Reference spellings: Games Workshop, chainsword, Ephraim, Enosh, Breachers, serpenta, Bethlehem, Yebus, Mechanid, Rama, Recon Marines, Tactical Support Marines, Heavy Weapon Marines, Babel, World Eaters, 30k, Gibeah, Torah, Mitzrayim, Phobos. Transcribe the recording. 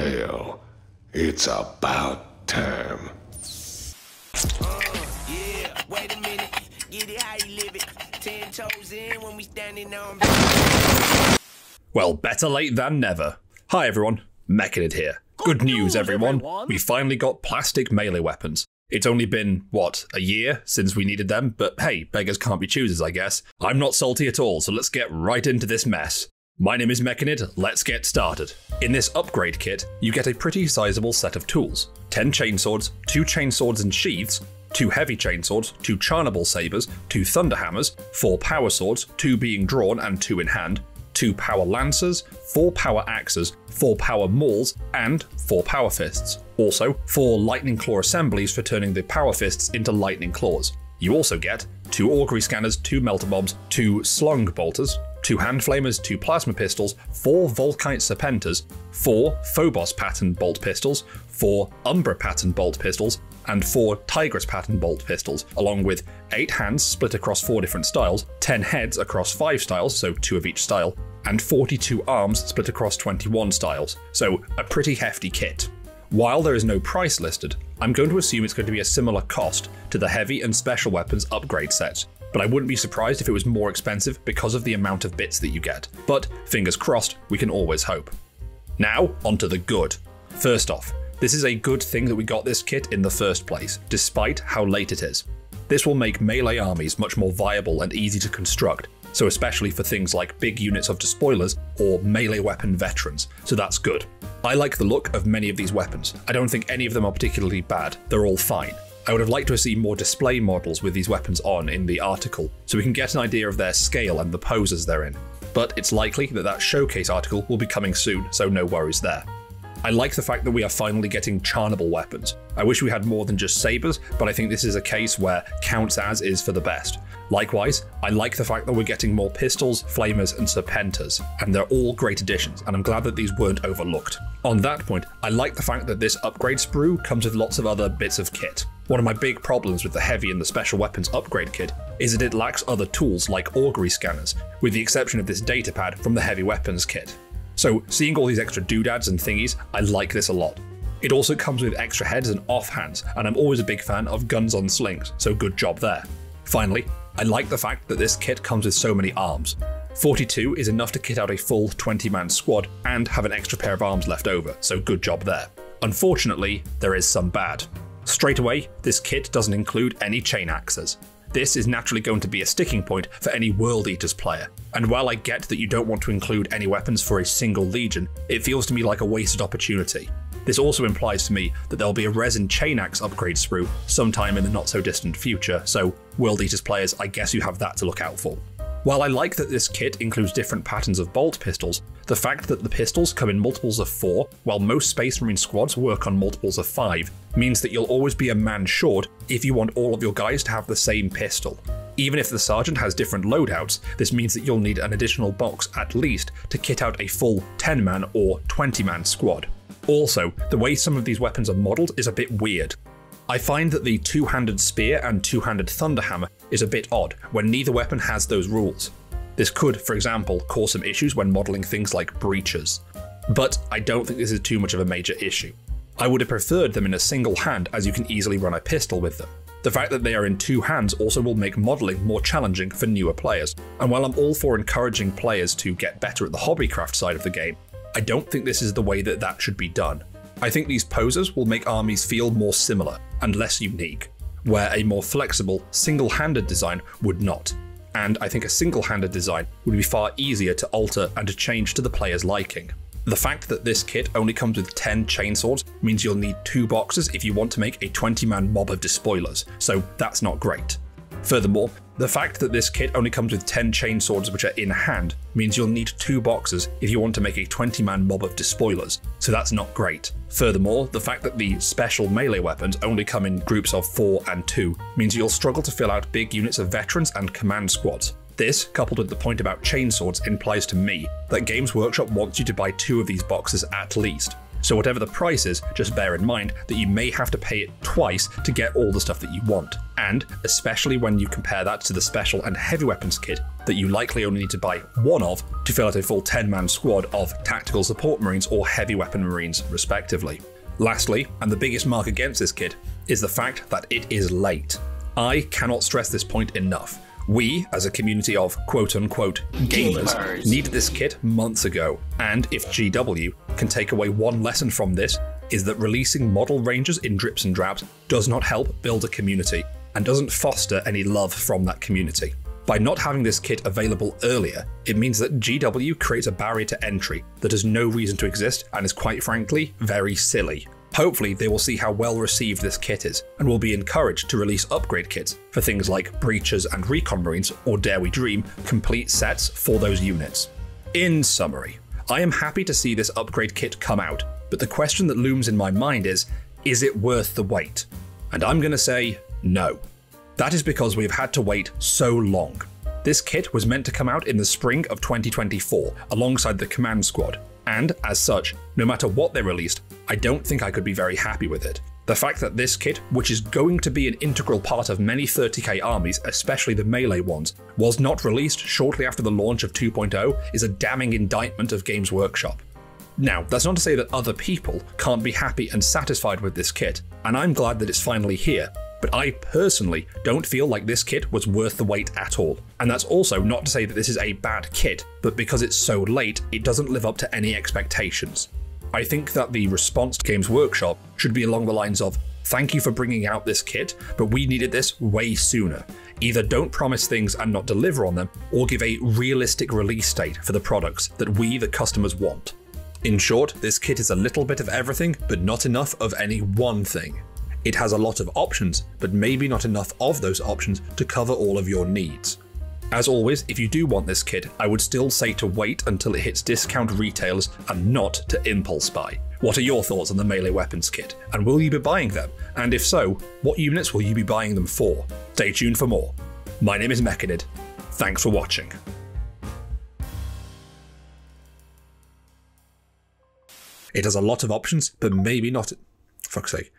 Hail. It's about time. Yeah, wait a minute. Get it how you live it. 10 toes in when we standing on. Well, better late than never. Hi everyone, Mechanid here. Good news everyone, we finally got plastic melee weapons. It's only been, what, a year since we needed them, but hey, beggars can't be choosers, I guess. I'm not salty at all, so let's get right into this mess. My name is Mechanid, let's get started. In this upgrade kit, you get a pretty sizable set of tools. 10 chainswords, 2 chainswords and sheaths, 2 heavy chainswords, 2 charnable sabers, 2 thunder hammers, 4 power swords, 2 being drawn and 2 in hand, 2 power lancers, 4 power axes, 4 power mauls, and 4 power fists. Also, 4 lightning claw assemblies for turning the power fists into lightning claws. You also get 2 augury scanners, 2 melter bombs, 2 slung bolters, 2 hand flamers, 2 plasma pistols, 4 volkite serpentas, 4 phobos pattern bolt pistols, 4 umbra pattern bolt pistols, and 4 tigress pattern bolt pistols, along with 8 hands split across 4 different styles, 10 heads across 5 styles, so 2 of each style, and 42 arms split across 21 styles, so a pretty hefty kit. While there is no price listed, I'm going to assume it's going to be a similar cost to the heavy and special weapons upgrade sets, but I wouldn't be surprised if it was more expensive because of the amount of bits that you get. But fingers crossed, we can always hope. Now, onto the good. First off, this is a good thing that we got this kit in the first place, despite how late it is. This will make melee armies much more viable and easy to construct, so especially for things like big units of despoilers or melee weapon veterans, so that's good. I like the look of many of these weapons. I don't think any of them are particularly bad, they're all fine. I would have liked to have seen more display models with these weapons on in the article, so we can get an idea of their scale and the poses they're in. But it's likely that that showcase article will be coming soon, so no worries there. I like the fact that we are finally getting charnable weapons. I wish we had more than just sabers, but I think this is a case where counts as is for the best. Likewise, I like the fact that we're getting more pistols, flamers, and serpentas, and they're all great additions, and I'm glad that these weren't overlooked. On that point, I like the fact that this upgrade sprue comes with lots of other bits of kit. One of my big problems with the heavy and the special weapons upgrade kit is that it lacks other tools like augury scanners, with the exception of this datapad from the heavy weapons kit. So seeing all these extra doodads and thingies, I like this a lot. It also comes with extra heads and offhands, and I'm always a big fan of guns on slings, so good job there. Finally, I like the fact that this kit comes with so many arms. 42 is enough to kit out a full 20-man squad and have an extra pair of arms left over, so good job there. Unfortunately, there is some bad. Straight away, this kit doesn't include any chain axes. This is naturally going to be a sticking point for any World Eaters player, and while I get that you don't want to include any weapons for a single legion, it feels to me like a wasted opportunity. This also implies to me that there'll be a resin chain axe upgrade sprue sometime in the not so distant future, so World Eaters players, I guess you have that to look out for. While I like that this kit includes different patterns of bolt pistols, the fact that the pistols come in multiples of 4, while most Space Marine squads work on multiples of 5, means that you'll always be a man short if you want all of your guys to have the same pistol. Even if the sergeant has different loadouts, this means that you'll need an additional box at least to kit out a full 10-man or 20-man squad. Also, the way some of these weapons are modelled is a bit weird. I find that the two-handed spear and two-handed thunder hammer is a bit odd when neither weapon has those rules. This could, for example, cause some issues when modelling things like breachers. But I don't think this is too much of a major issue. I would have preferred them in a single hand as you can easily run a pistol with them. The fact that they are in two hands also will make modelling more challenging for newer players, and while I'm all for encouraging players to get better at the hobbycraft side of the game, I don't think this is the way that that should be done. I think these poses will make armies feel more similar and less unique, where a more flexible, single-handed design would not. And I think a single-handed design would be far easier to alter and to change to the player's liking. The fact that this kit only comes with 10 chainswords means you'll need 2 boxes if you want to make a 20-man mob of despoilers, so that's not great. Furthermore, the fact that this kit only comes with 10 chainswords which are in hand means you'll need 2 boxes if you want to make a 20-man mob of despoilers, so that's not great. Furthermore, the fact that the special melee weapons only come in groups of 4 and 2 means you'll struggle to fill out big units of veterans and command squads. This, coupled with the point about chainswords, implies to me that Games Workshop wants you to buy 2 of these boxes at least. So whatever the price is, just bear in mind that you may have to pay it twice to get all the stuff that you want. And especially when you compare that to the special and heavy weapons kit that you likely only need to buy one of to fill out a full 10-man squad of Tactical Support Marines or Heavy Weapon Marines respectively. Lastly, and the biggest mark against this kit, is the fact that it is late. I cannot stress this point enough. We, as a community of quote-unquote gamers, needed this kit months ago, and if GW can take away one lesson from this, is that releasing model rangers in drips and drabs does not help build a community, and doesn't foster any love from that community. By not having this kit available earlier, it means that GW creates a barrier to entry that has no reason to exist and is quite frankly very silly. Hopefully they will see how well received this kit is, and will be encouraged to release upgrade kits for things like Breachers and Recon Marines, or dare we dream, complete sets for those units. In summary, I am happy to see this upgrade kit come out, but the question that looms in my mind is it worth the wait? And I'm going to say no. That is because we've had to wait so long. This kit was meant to come out in the spring of 2024, alongside the Command Squad, and as such, no matter what they released, I don't think I could be very happy with it. The fact that this kit, which is going to be an integral part of many 30k armies, especially the melee ones, was not released shortly after the launch of 2.0 is a damning indictment of Games Workshop. Now, that's not to say that other people can't be happy and satisfied with this kit, and I'm glad that it's finally here, but I personally don't feel like this kit was worth the wait at all. And that's also not to say that this is a bad kit, but because it's so late, it doesn't live up to any expectations. I think that the response to Games Workshop should be along the lines of, thank you for bringing out this kit, but we needed this way sooner. Either don't promise things and not deliver on them, or give a realistic release date for the products that we, the customers, want. In short, this kit is a little bit of everything, but not enough of any one thing. It has a lot of options, but maybe not enough of those options to cover all of your needs. As always, if you do want this kit, I would still say to wait until it hits discount retailers and not to impulse buy. What are your thoughts on the melee weapons kit? And will you be buying them? And if so, what units will you be buying them for? Stay tuned for more. My name is Mechanid. Thanks for watching. It has a lot of options, but maybe not... Fuck's sake.